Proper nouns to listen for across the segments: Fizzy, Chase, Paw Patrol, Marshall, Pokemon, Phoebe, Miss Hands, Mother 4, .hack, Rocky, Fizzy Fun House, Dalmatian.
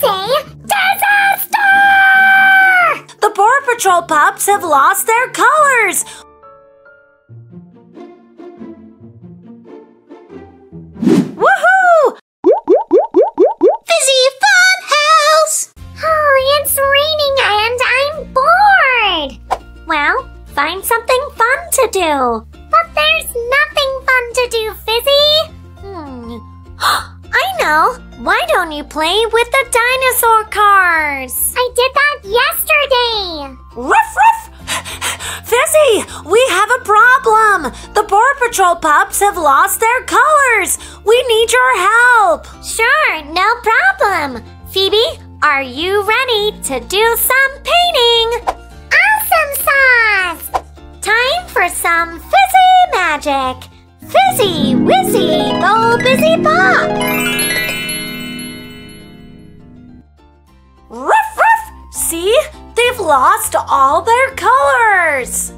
Fizzy! Disaster! The Paw Patrol pups have lost their colors! Woohoo! Fizzy Fun House! Oh, it's raining and I'm bored! Well, find something fun to do! But there's nothing fun to do, Fizzy! I know! Why don't you play with the dinosaur cars? I did that yesterday! Ruff, ruff! Fizzy, we have a problem! The Paw Patrol pups have lost their colors! We need your help! Sure, no problem! Phoebe, are you ready to do some painting? Awesome sauce! Time for some Fizzy magic! Fizzy, Wizzy, Bo, Busy, Pop! Ruff, ruff! See? They've lost all their colors!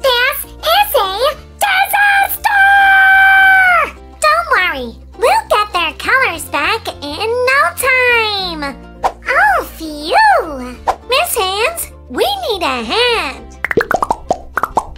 This is a disaster! Don't worry, we'll get their colors back in no time! Oh, phew! Miss Hands, we need a hand!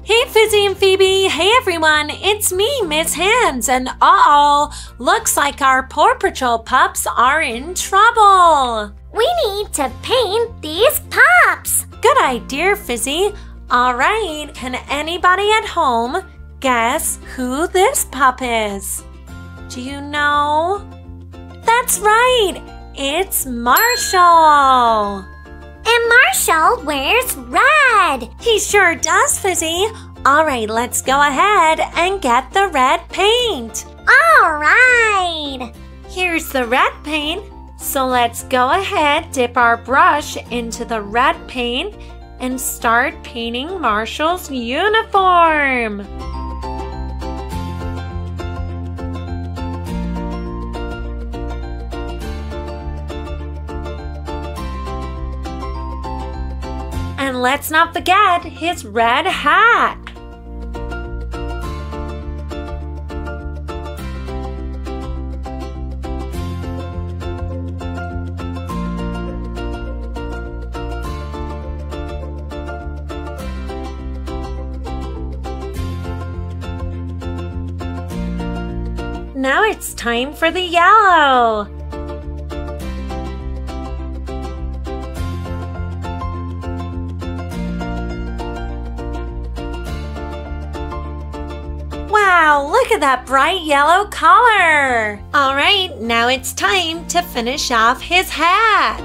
Hey, Fizzy and Phoebe! Hey, everyone! It's me, Miss Hands, and uh-oh! Looks like our Paw Patrol pups are in trouble! We need to paint these pups! Good idea, Fizzy. Alright, can anybody at home guess who this pup is? Do you know? That's right! It's Marshall! And Marshall wears red! He sure does, Fizzy! Alright, let's go ahead and get the red paint! Alright! Here's the red paint. So let's go ahead, dip our brush into the red paint and start painting Marshall's uniform. And let's not forget his red hat. Now it's time for the yellow. Wow, look at that bright yellow color. All right, now it's time to finish off his hat.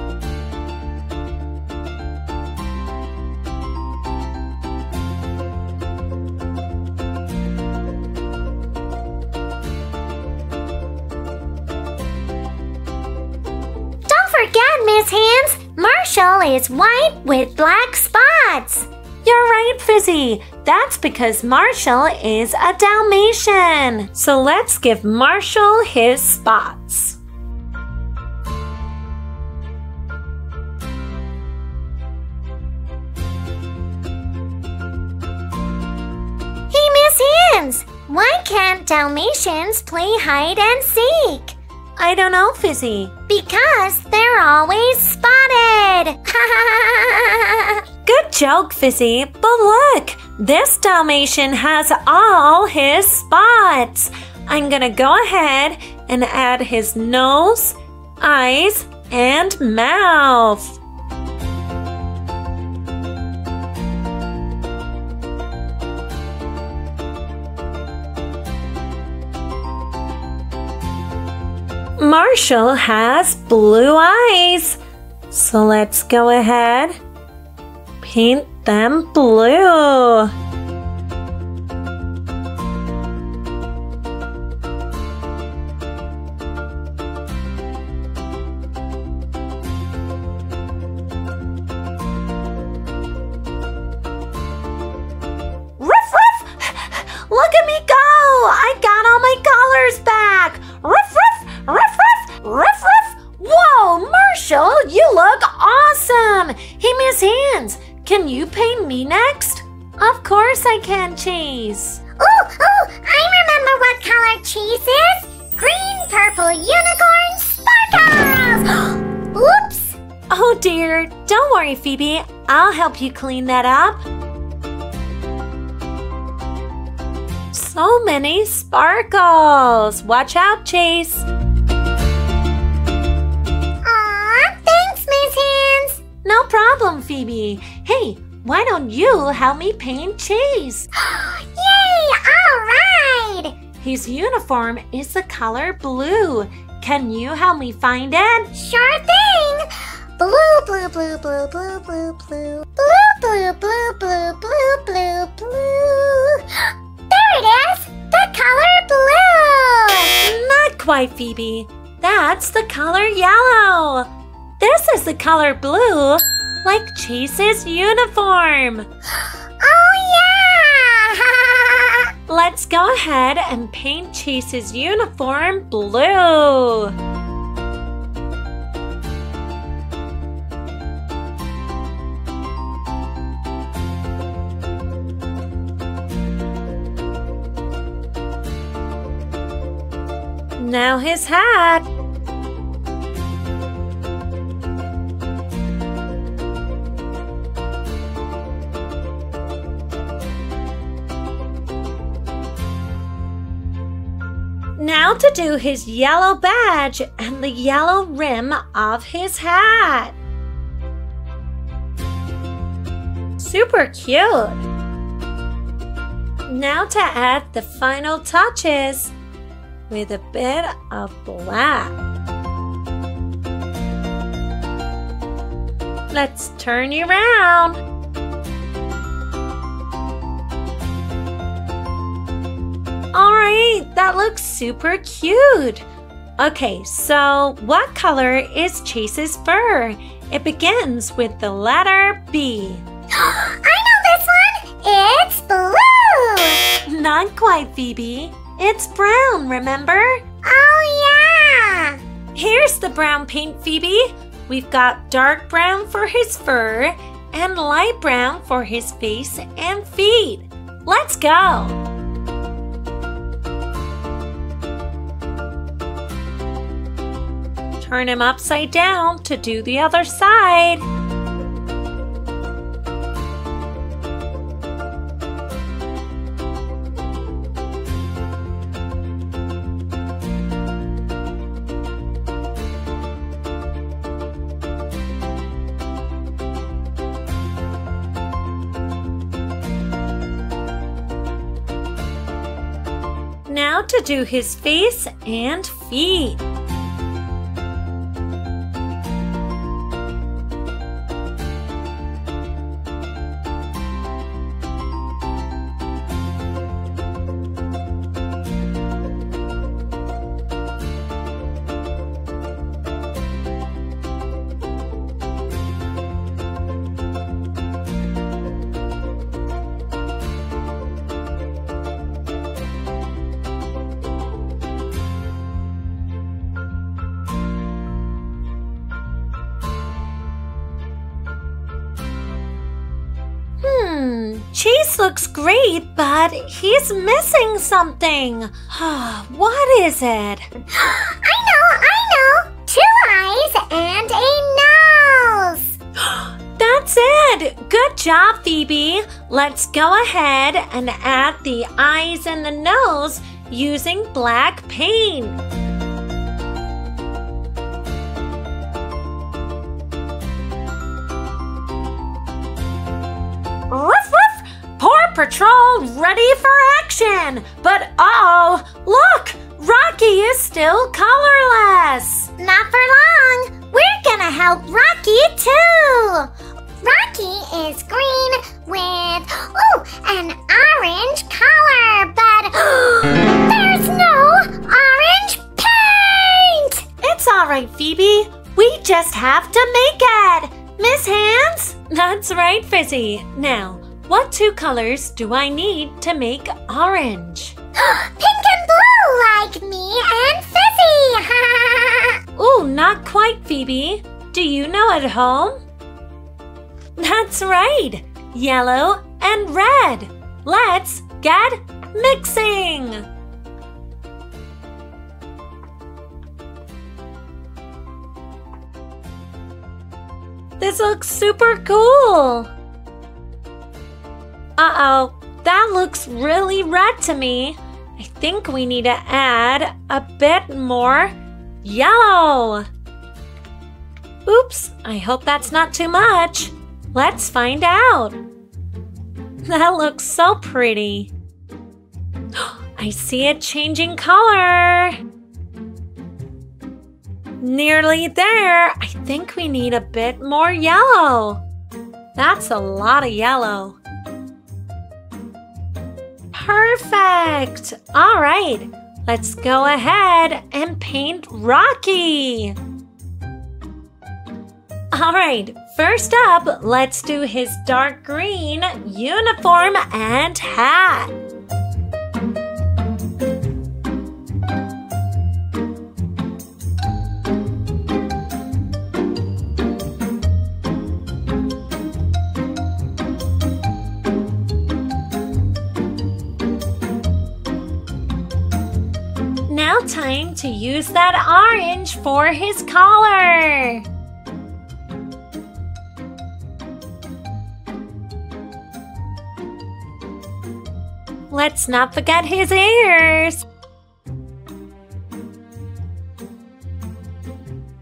Miss Hands, Marshall is white with black spots. You're right, Fizzy. That's because Marshall is a Dalmatian. So let's give Marshall his spots. Hey, Miss Hands, why can't Dalmatians play hide and seek? I don't know, Fizzy. Because they're always spotted! Good joke, Fizzy. But look! This Dalmatian has all his spots. I'm gonna go ahead and add his nose, eyes, and mouth. Marshall has blue eyes, so let's go ahead, paint them blue. Ruff, ruff! Look at me go! I got all my colors back! Ruff, ruff! Ruff, ruff, ruff, ruff! Whoa, Marshall, you look awesome! Hey, Miss Hands, can you paint me next? Of course I can, Chase. Ooh, I remember what color Chase is. Green, purple, unicorn, sparkles! Oops! dear. Don't worry, Phoebe. I'll help you clean that up. So many sparkles. Watch out, Chase. Aw, thanks, Miss Hands. No problem, Phoebe. Hey, why don't you help me paint Chase? Yay, all right. His uniform is the color blue. Can you help me find it? Sure thing. Blue, blue, blue, blue, blue, blue, blue. Blue, blue, blue, blue, blue, blue, blue. There it is! The color blue! Not quite, Phoebe. That's the color yellow. This is the color blue, like Chase's uniform. Oh, yeah! Let's go ahead and paint Chase's uniform blue. Now his hat. Now to do his yellow badge and the yellow rim of his hat. Super cute. Now to add the final touches with a bit of black. Let's turn you around. Alright, that looks super cute. Okay, so what color is Chase's fur? It begins with the letter B. I know this one! It's blue! Not quite, Phoebe. It's brown, remember? Oh, yeah! Here's the brown paint, Phoebe. We've got dark brown for his fur and light brown for his face and feet. Let's go! Turn him upside down to do the other side. Now to do his face and feet. Chase looks great, but he's missing something. What is it? I know! 2 eyes and a nose! That's it! Good job, Phoebe! Let's go ahead and add the eyes and the nose using black paint. Patrol ready for action! But uh-oh, look! Rocky is still colorless! Not for long! We're gonna help Rocky too! Rocky is green with, an orange color, but there's no orange paint! It's alright, Phoebe. We just have to make it! Miss Hands? That's right, Fizzy. Now, what 2 colors do I need to make orange? Pink and blue, like me and Fizzy! Ooh, not quite, Phoebe. Do you know at home? That's right! Yellow and red. Let's get mixing! This looks super cool! Uh-oh, that looks really red to me. I think we need to add a bit more yellow. Oops, I hope that's not too much. Let's find out. That looks so pretty. I see it changing color. Nearly there. I think we need a bit more yellow. That's a lot of yellow. Perfect. All right, let's go ahead and paint Rocky. All right, first up, let's do his dark green uniform and hat. Now time to use that orange for his collar. Let's not forget his ears.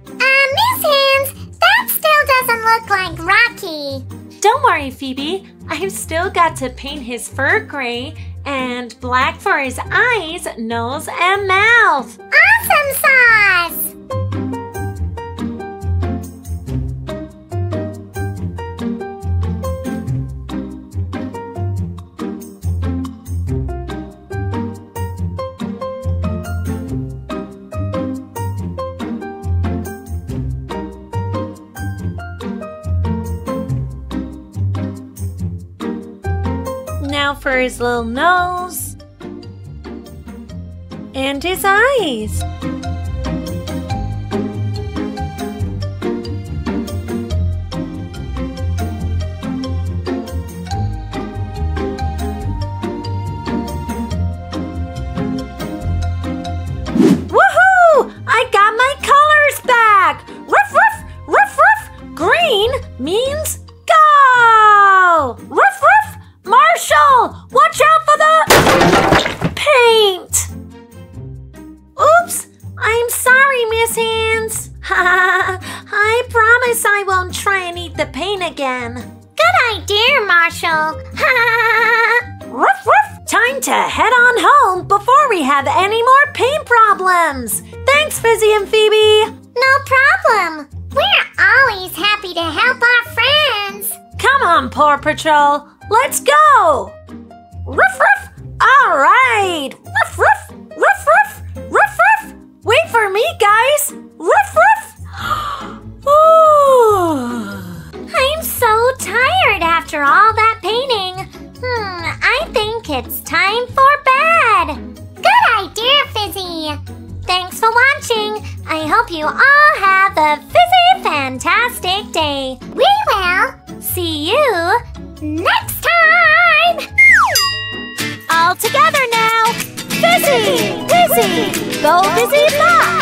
Miss Hands, that still doesn't look like Rocky. Don't worry, Phoebe. I've still got to paint his fur gray and black for his eyes, nose, and mouth. Awesome sauce! For his little nose and his eyes. Woohoo! I got my colors back! Ruff, ruff, ruff, ruff! Green means go! Ruff, ruff! Marshall, watch out for the paint! Oops, I'm sorry, Miss Hands. I promise I won't try and eat the paint again. Good idea, Marshall. Ruff, ruff. Time to head on home before we have any more paint problems. Thanks, Fizzy and Phoebe. No problem. We're always happy to help our friends. Come on, Paw Patrol. Let's go! Ruff, ruff! All right! Ruff, ruff! Ruff, ruff! Ruff, ruff! Wait for me, guys! Ruff, ruff! I'm so tired after all that painting. I think it's time for bed. Good idea, Fizzy! Thanks for watching. I hope you all have a fizzy, fantastic day. We will see you next time! All together now! Fizzy! Fizzy! Go Fizzy Fun!